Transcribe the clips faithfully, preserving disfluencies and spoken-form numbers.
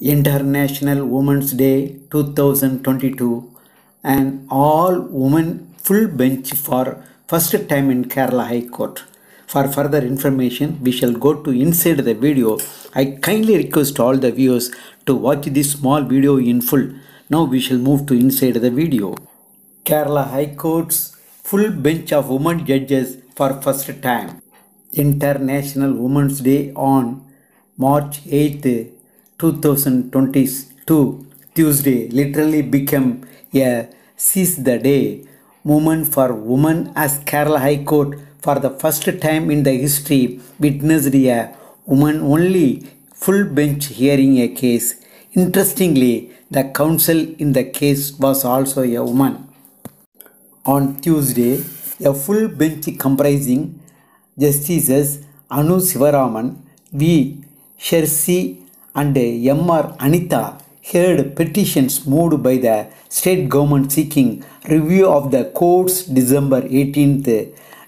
International Women's Day two thousand twenty-two and all women full bench for first time in Kerala High Court. For further information, we shall go to inside the video. I kindly request all the viewers to watch this small video in full. Now we shall move to inside the video. Kerala High Court's full bench of women judges for first time. International Women's Day on March eighth two thousand twenty-two, Tuesday, literally became a seize the day moment for women as Kerala High Court for the first time in the history witnessed a woman-only full bench hearing a case. Interestingly, the counsel in the case was also a woman. On Tuesday, a full bench comprising Justices Anu Sivaraman V. Shersi and M R Anita heard petitions moved by the state government seeking review of the court's December eighteenth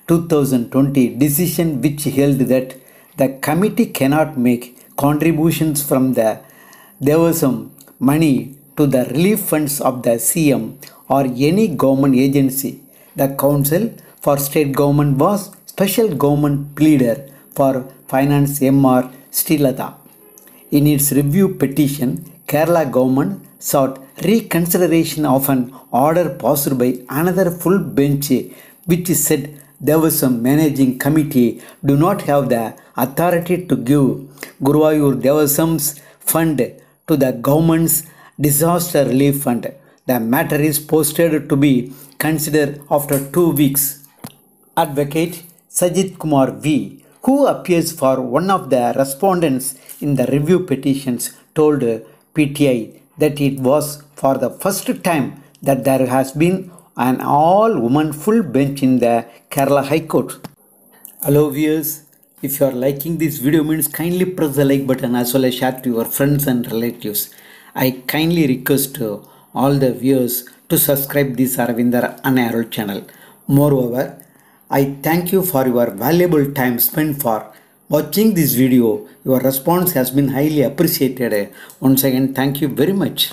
two thousand twenty decision, which held that the committee cannot make contributions from the Devasam money to the relief funds of the C M or any government agency. The counsel for state government was Special Government Pleader for Finance M R Stilata. In its review petition, Kerala government sought reconsideration of an order passed by another full bench which said Devasam Managing Committee do not have the authority to give Guruvayur Devasam's fund to the government's disaster relief fund. The matter is posted to be considered after two weeks. Advocate Sajid Kumar V., who appears for one of the respondents in the review petitions, told P T I that it was for the first time that there has been an all-woman full bench in the Kerala High Court. Hello viewers, if you are liking this video, means kindly press the like button as well as share to your friends and relatives. I kindly request all the viewers to subscribe this Aravindar Annai Arul channel. Moreover, I thank you for your valuable time spent for watching this video. Your response has been highly appreciated. Once again, thank you very much.